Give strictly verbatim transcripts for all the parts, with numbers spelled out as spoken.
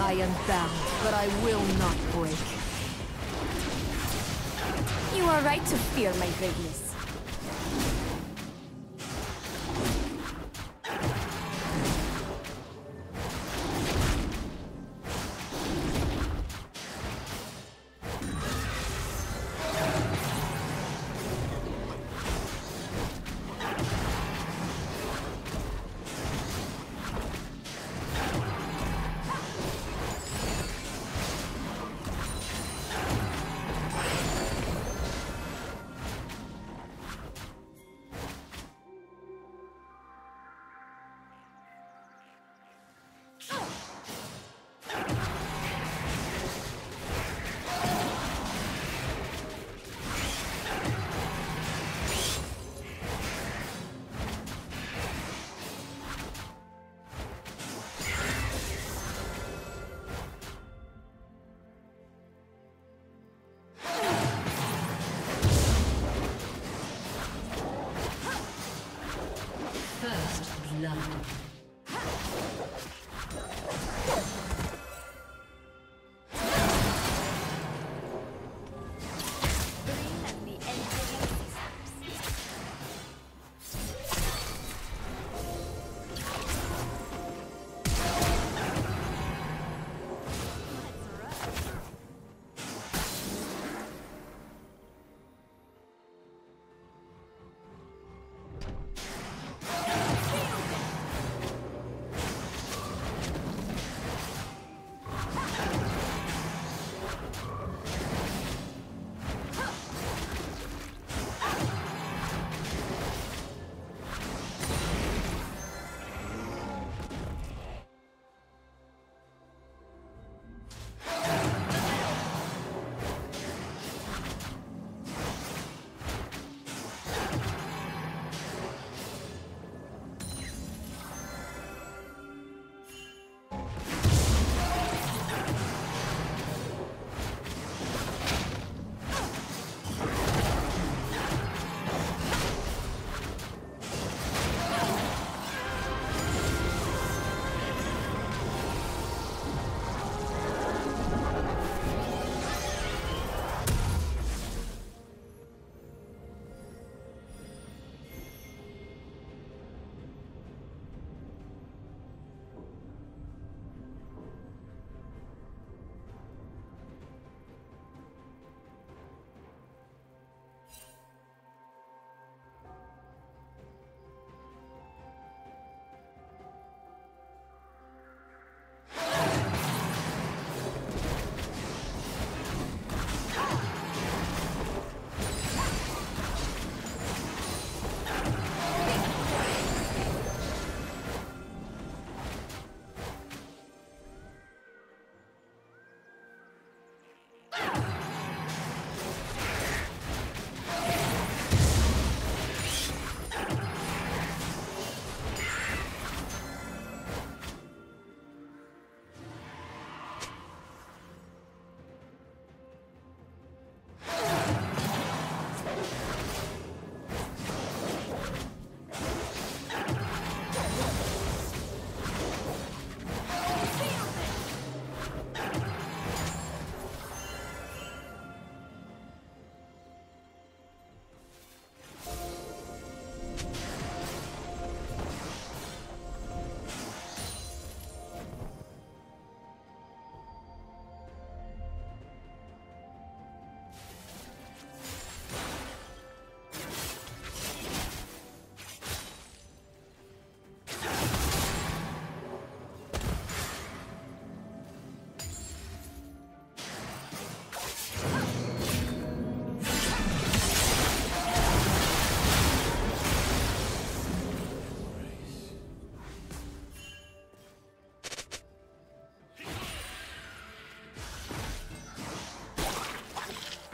I am bound, but I will not break. You are right to fear my greatness.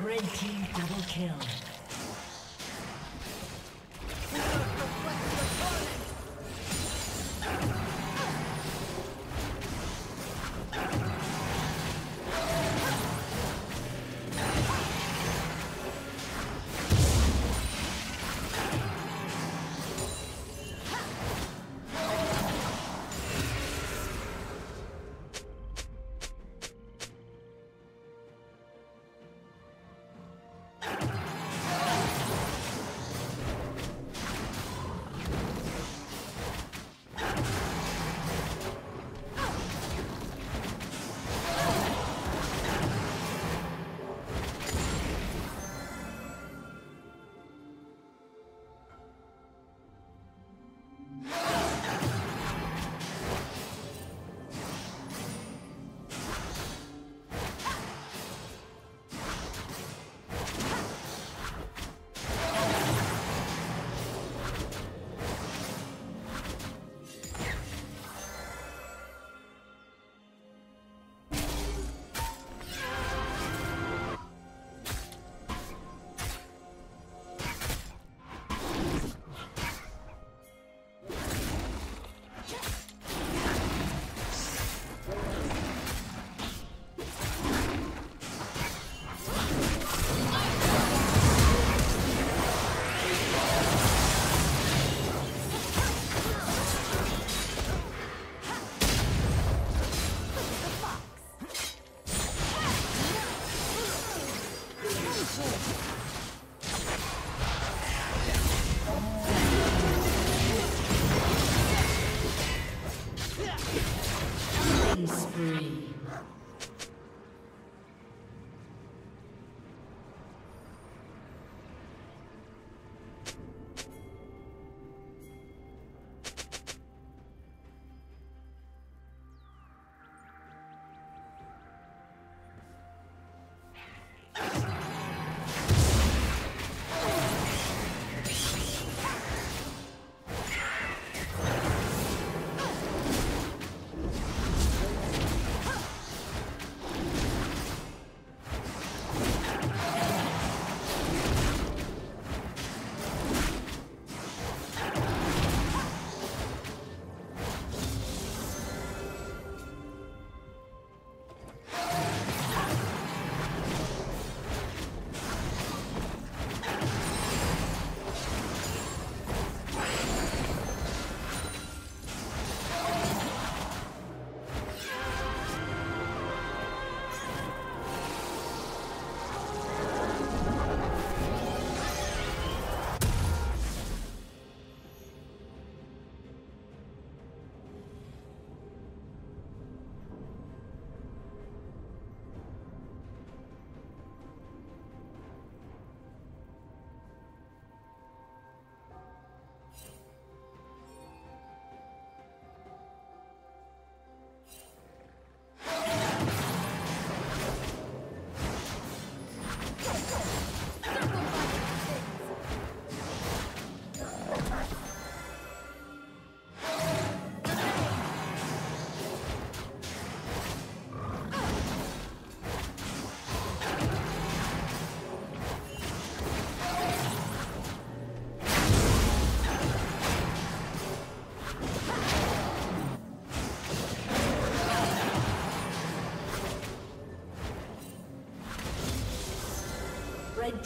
Red team double kill. Killing spree. The red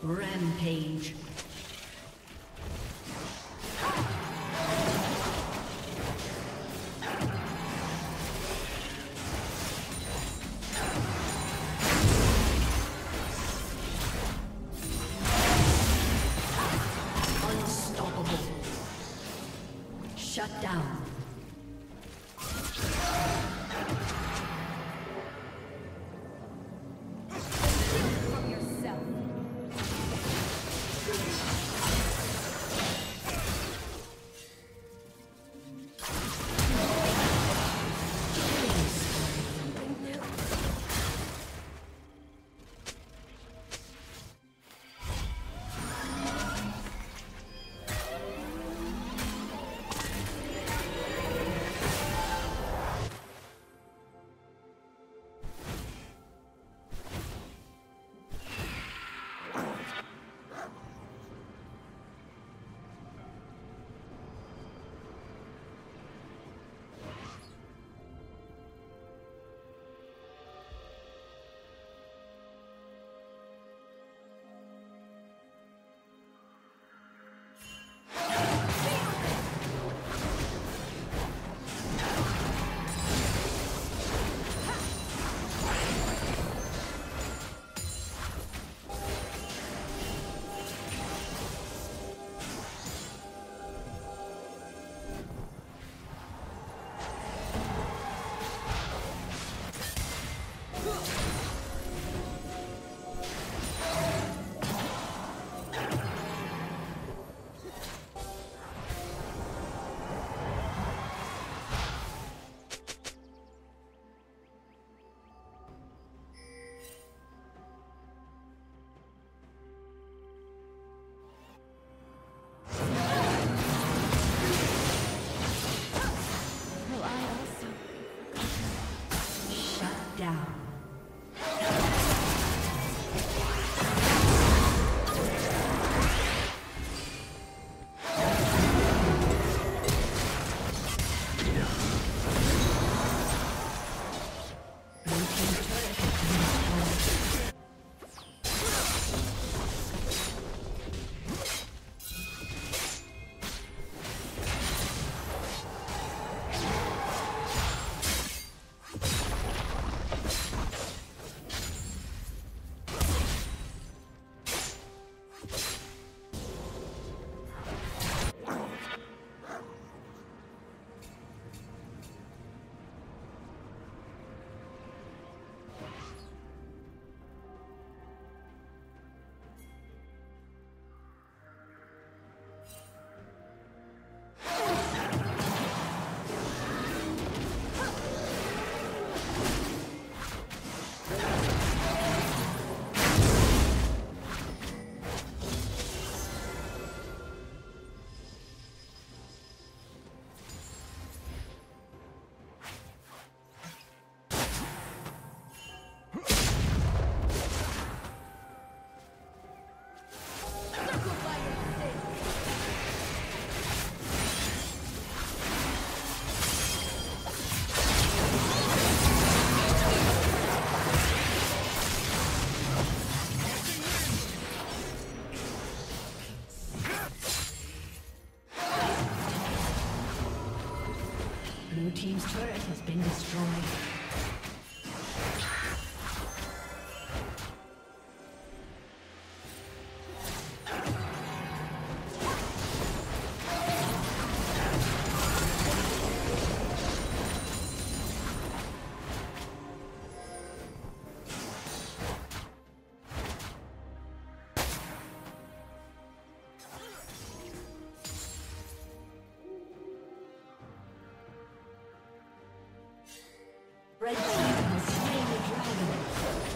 Rampage. Unstoppable. Shut down. Blue team's turret has been destroyed. Red team has slain the dragon.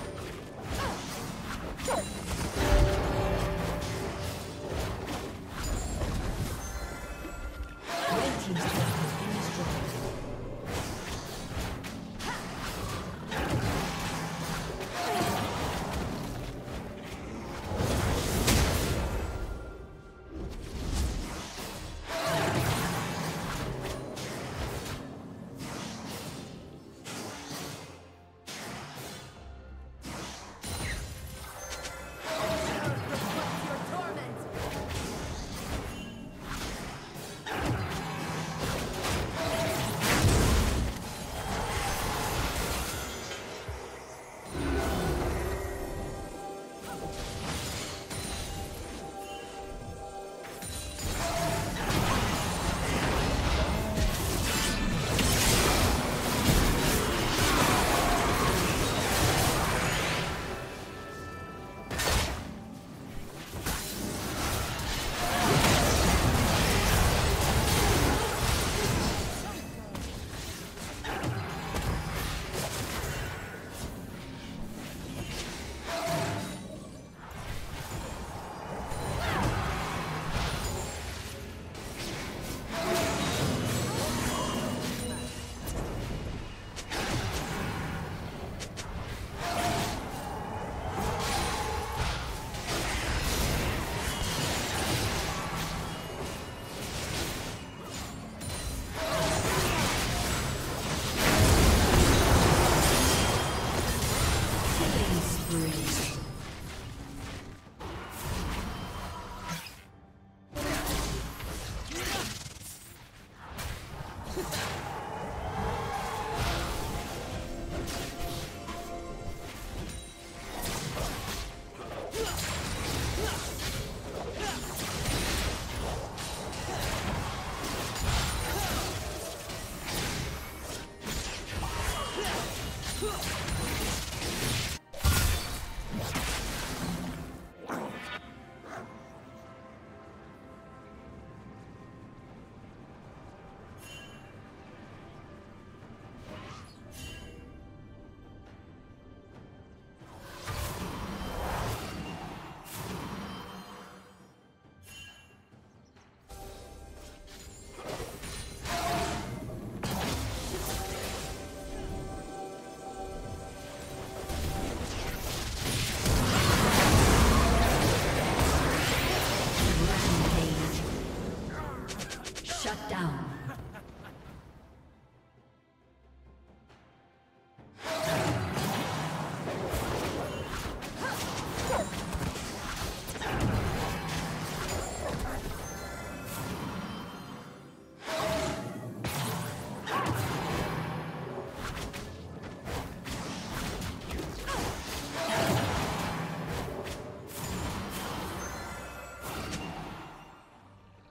Red team's turret has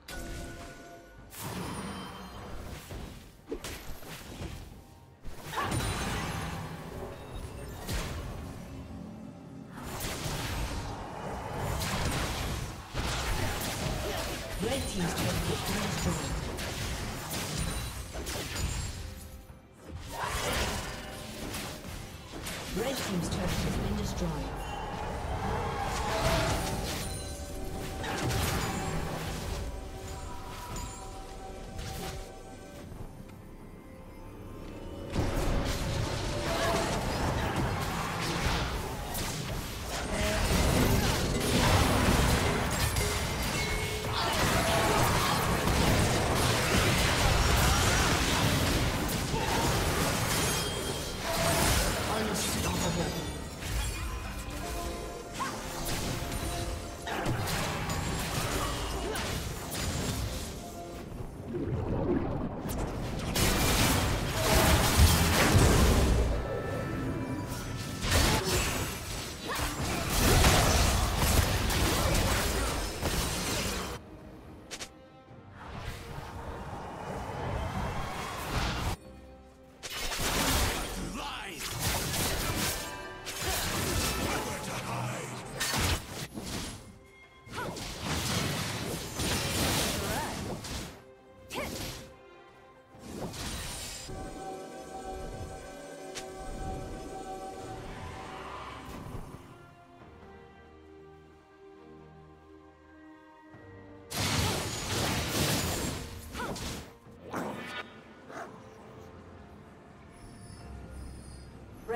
been He's trying to get through his door.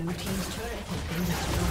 Blue team's turret has been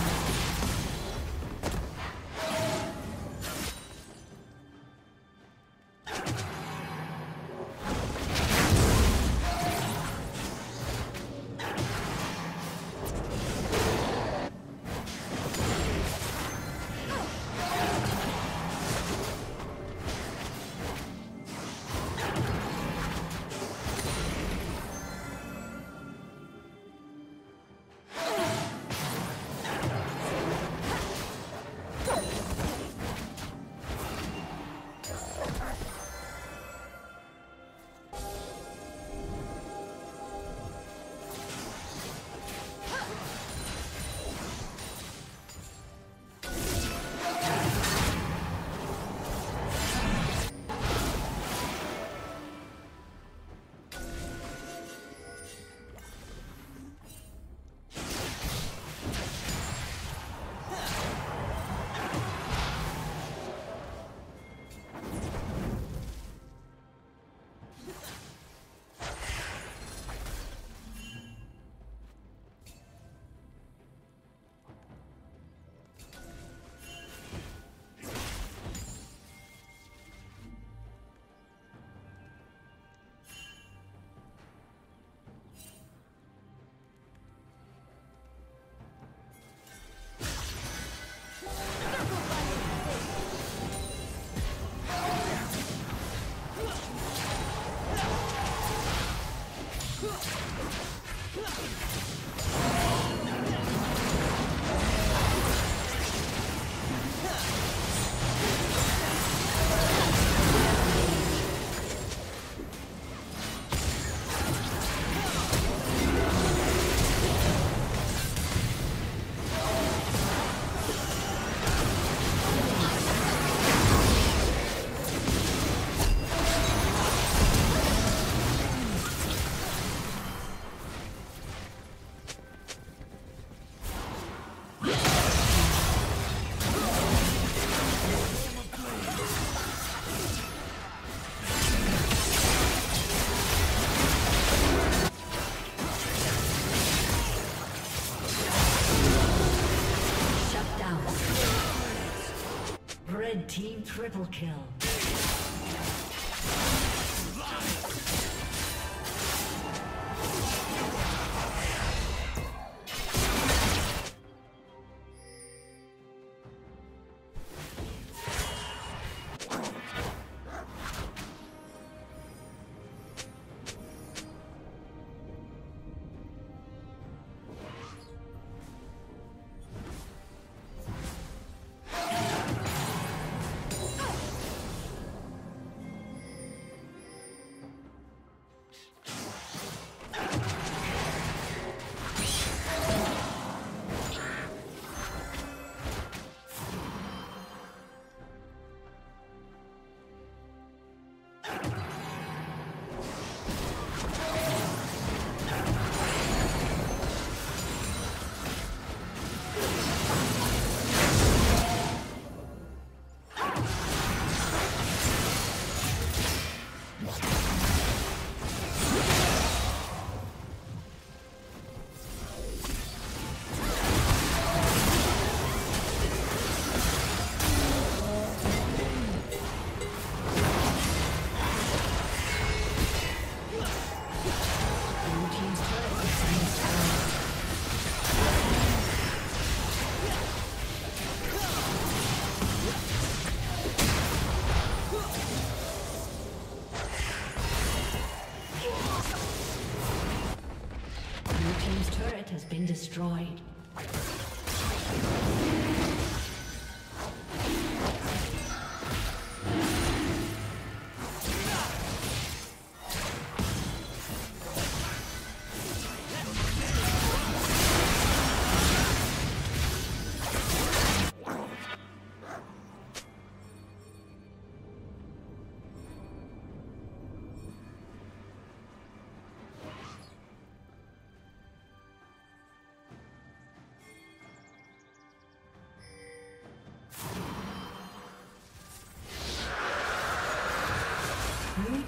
Team triple kill.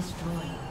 Destroyed.